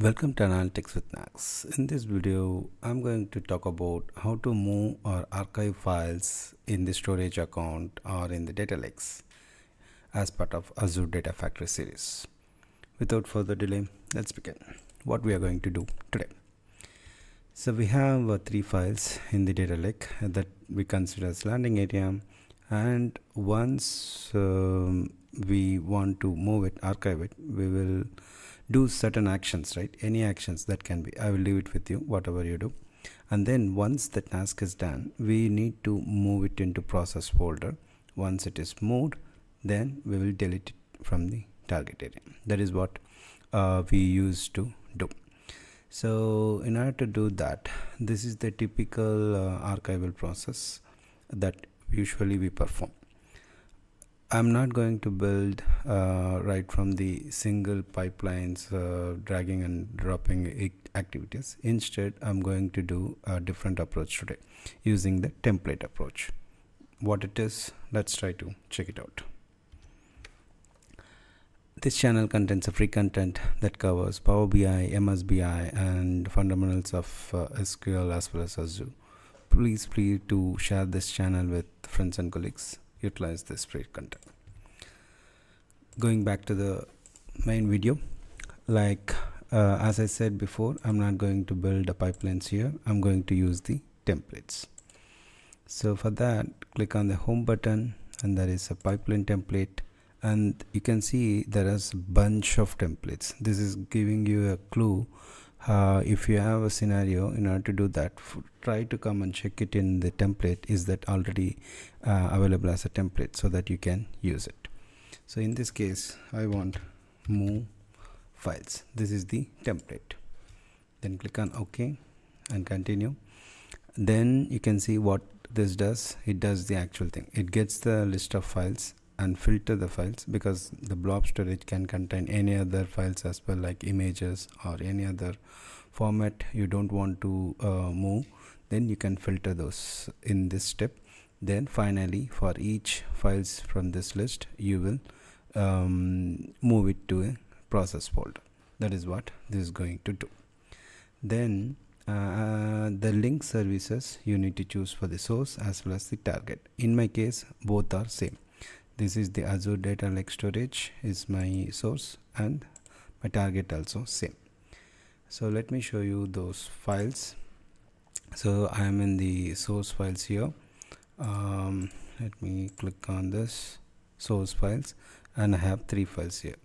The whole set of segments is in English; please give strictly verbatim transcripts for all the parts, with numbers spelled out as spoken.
Welcome to Analytics with Nags. In this video, I'm going to talk about how to move or archive files in the storage account or in the data lakes as part of Azure Data Factory series. Without further delay, let's begin. What we are going to do today. So we have uh, three files in the data lake that we consider as landing area, and once um, we want to move it, archive it, we will do certain actions, right? Any actions that can be, I will leave it with you, whatever you do. And then once the task is done, we need to move it into process folder. Once it is moved, then we will delete it from the target area. That is what uh, we used to do. So in order to do that, this is the typical uh, archival process that usually we perform. I'm not going to build uh, right from the single pipelines uh, dragging and dropping activities. Instead, I'm going to do a different approach today using the template approach. What it is, let's try to check it out. This channel contains a free content that covers Power B I, M S B I and fundamentals of uh, S Q L as well as Azure. Please please to share this channel with friends and colleagues. Utilize this free content. Going back to the main video, like uh, as I said before, I'm not going to build the pipelines here. I'm going to use the templates. So for that, click on the home button, and there is a pipeline template, and you can see there is a bunch of templates. This is giving you a clue. Uh, if you have a scenario, in order to do that, try to come and check it in the template. Is that already uh, available as a template so that you can use it? So in this case, I want move files. This is the template. Then click on OK and continue. Then you can see what this does. It does the actual thing. It gets the list of files and filter the files, because the blob storage can contain any other files as well, like images or any other format you don't want to uh, move. Then you can filter those in this step. Then finally, for each files from this list, you will um, move it to a process folder. That is what this is going to do. Then Uh, the link services you need to choose for the source as well as the target. In my case, both are same. This is the Azure Data Lake storage is my source, and my target also same. So let me show you those files. So I am in the source files here. Um, let me click on this source files, and I have three files here.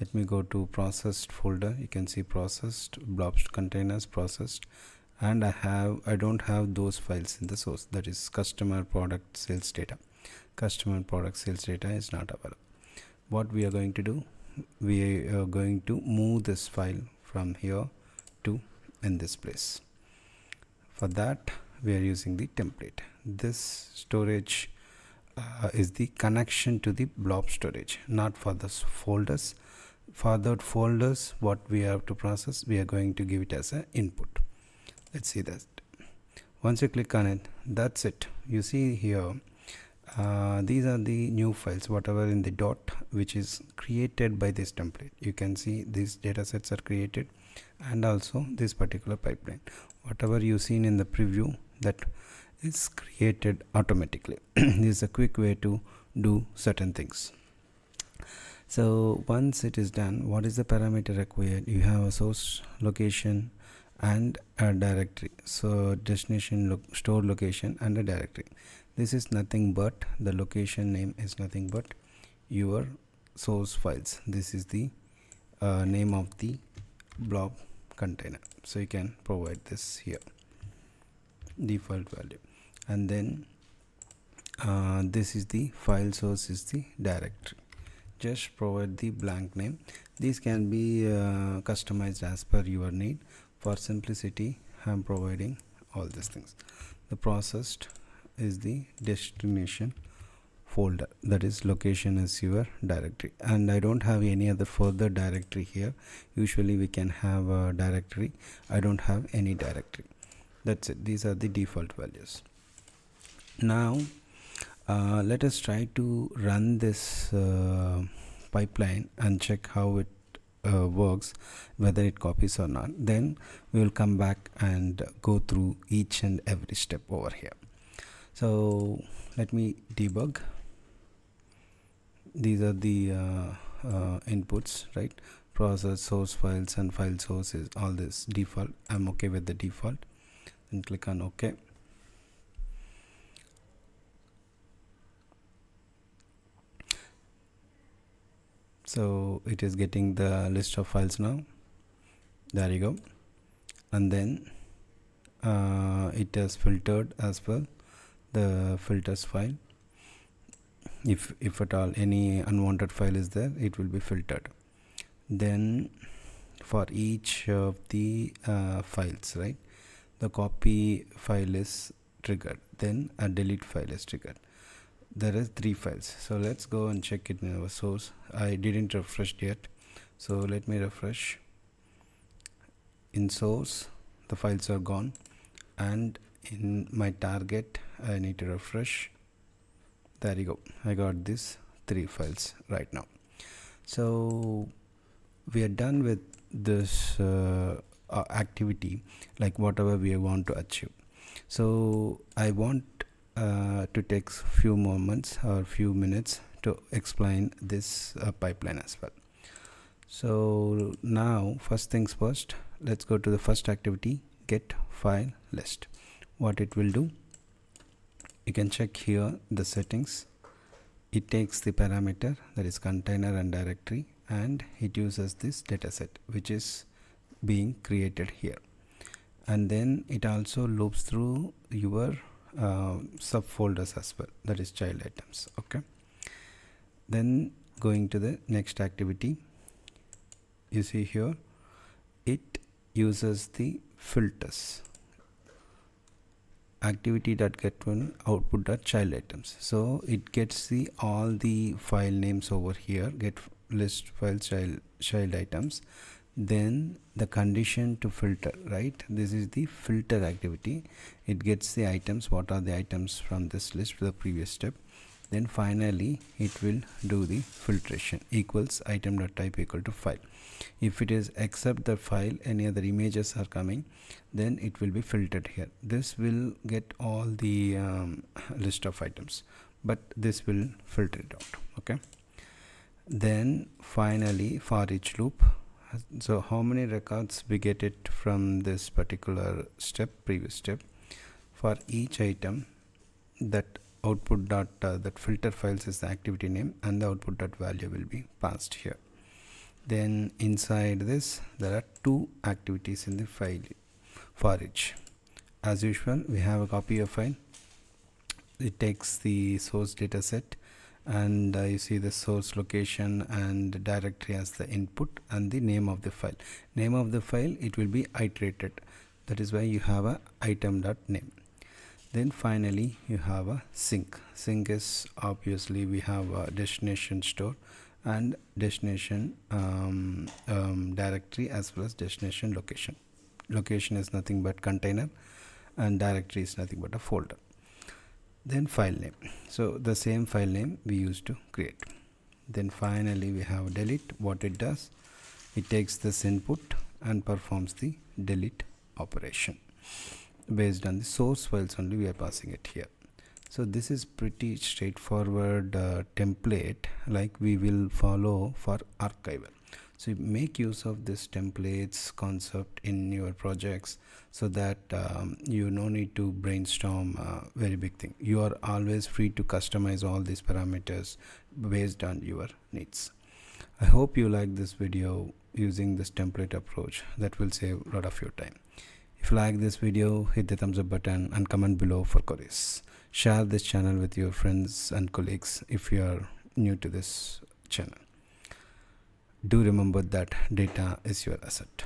Let me go to processed folder. You can see processed, blob containers, processed, and I have I don't have those files in the source. That is customer, product, sales data. Customer, product, sales data is not available. What we are going to do, we are going to move this file from here to in this place. For that, we are using the template. This storage uh, is the connection to the blob storage, not for the folders. For that folders, what we have to process, we are going to give it as an input. Let's see that. Once you click on it, that's it. You see here, uh, these are the new files, whatever in the dot, which is created by this template. You can see these data sets are created, and also this particular pipeline. Whatever you've seen in the preview, that is created automatically. This is a quick way to do certain things. So once it is done, what is the parameter required? You have a source location and a directory. So destination, lo store location and a directory. This is nothing but the location name is nothing but your source files. This is the uh, name of the blob container. So you can provide this here, default value. And then uh, this is the file source is the directory. Just provide the blank name. These can be uh, customized as per your need. For simplicity, I'm providing all these things. The processed is the destination folder. That is location is your directory. And I don't have any other further directory here. Usually we can have a directory. I don't have any directory. That's it. These are the default values. Now, Uh, let us try to run this uh, pipeline and check how it uh, works, whether it copies or not. Then we will come back and go through each and every step over here. So let me debug. These are the uh, uh, inputs, right? Process, source files, and file source is all this default. I'm okay with the default, and click on OK. So it is getting the list of files now. There you go. And then uh, it has filtered as well the filters file. If if at all any unwanted file is there, it will be filtered. Then for each of the uh, files, right, the copy file is triggered, then a delete file is triggered. There is three files, so let's go and check it in our source. I didn't refresh yet, so let me refresh. In source the files are gone, and in my target I need to refresh. There you go, I got these three files right now. So we are done with this uh, activity, like whatever we want to achieve. So I want uh, to take few moments or few minutes to explain this uh, pipeline as well. So now, first things first, let's go to the first activity, get file list. What it will do, you can check here the settings. It takes the parameter, that is container and directory, and it uses this dataset which is being created here, and then it also loops through your uh, subfolders as well, that is child items. Okay, then going to the next activity, you see here it uses the filters activity dot get one output dot child items. So it gets the all the file names over here, get list file child child items, then the condition to filter, right? This is the filter activity. It gets the items, what are the items from this list to the previous step. Then finally it will do the filtration, equals item dot type equal to file. If it is except the file, any other images are coming, then it will be filtered here. This will get all the um, list of items, but this will filter it out. Okay, then finally for each loop, so how many records we get it from this particular step, previous step, for each item, that output dot uh, that filter files is the activity name, and the output dot value will be passed here. Then inside this there are two activities in the file for each. As usual, we have a copy of file. It takes the source data set, and uh, you see the source location and directory as the input, and the name of the file. Name of the file, it will be iterated, that is why you have a item dot name. Then finally you have a sync. Sync is obviously we have a destination store and destination um, um, directory, as well as destination location. Location is nothing but container, and directory is nothing but a folder. Then file name, so the same file name we used to create. Then finally we have delete. What it does, it takes this input and performs the delete operation. Based on the source files only we are passing it here. So this is pretty straightforward uh, template like we will follow for archival. So make use of this templates concept in your projects, so that um, you no need to brainstorm uh, very big thing. You are always free to customize all these parameters based on your needs. I hope you like this video using this template approach. That will save a lot of your time. If you like this video, hit the thumbs up button and comment below for queries. Share this channel with your friends and colleagues if you are new to this channel. Do remember that data is your asset.